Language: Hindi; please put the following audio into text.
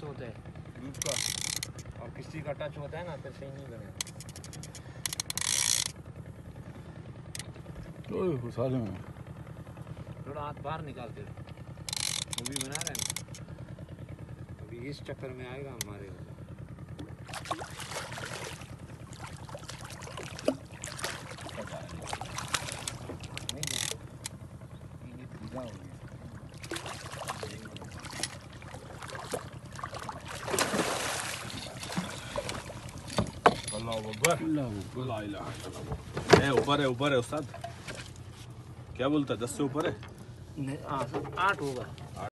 से होता है दूध का, और किसी का टच होता है ना फिर सही नहीं बना। में थोड़ा हाथ बाहर निकालते वो भी बना रहे हैं अभी, इस चक्कर में आएगा हमारे। ऊपर है, ऊपर है उस्ताद, क्या बोलता है 10 से ऊपर है? नहीं 8 होगा।